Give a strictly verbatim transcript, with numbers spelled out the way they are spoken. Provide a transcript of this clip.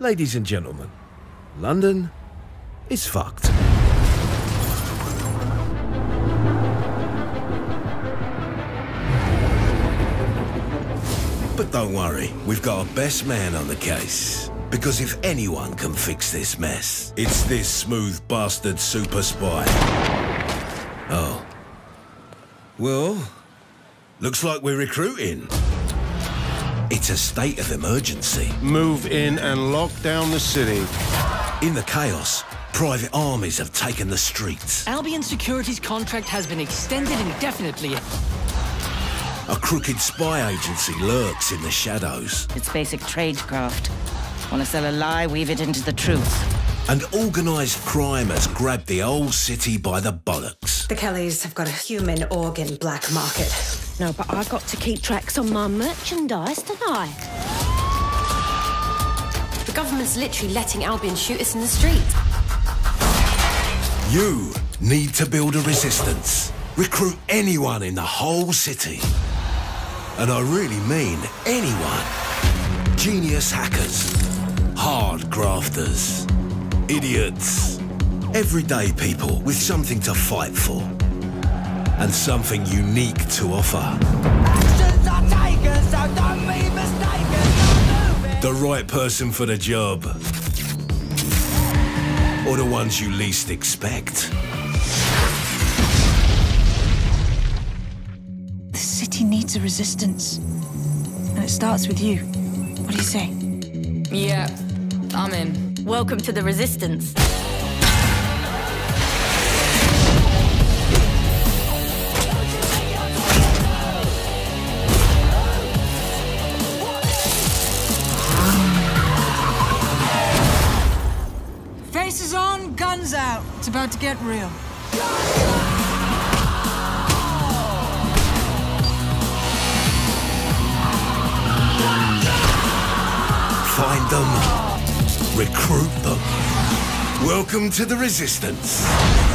Ladies and gentlemen, London is fucked. But don't worry, we've got our best man on the case. Because if anyone can fix this mess, it's this smooth bastard super spy. Oh. Well, looks like we're recruiting. It's a state of emergency. Move in and lock down the city. In the chaos, private armies have taken the streets. Albion Security's contract has been extended indefinitely. A crooked spy agency lurks in the shadows. It's basic tradecraft. Want to sell a lie, weave it into the truth. And organised crime has grabbed the whole city by the bollocks. The Kellys have got a human organ black market. No, but I've got to keep tracks on my merchandise, don't I? The government's literally letting Albion shoot us in the street. You need to build a resistance. Recruit anyone in the whole city. And I really mean anyone. Genius hackers. Hard grafters, idiots, everyday people with something to fight for and something unique to offer. Actions are taken, so don't be mistaken. Don't do the right person for the job, or the ones you least expect. The city needs a resistance, and it starts with you. What do you say? Yeah. I'm in. Welcome to the Resistance. Faces on, guns out. It's about to get real. Find them. Recruit them. Welcome to the Resistance.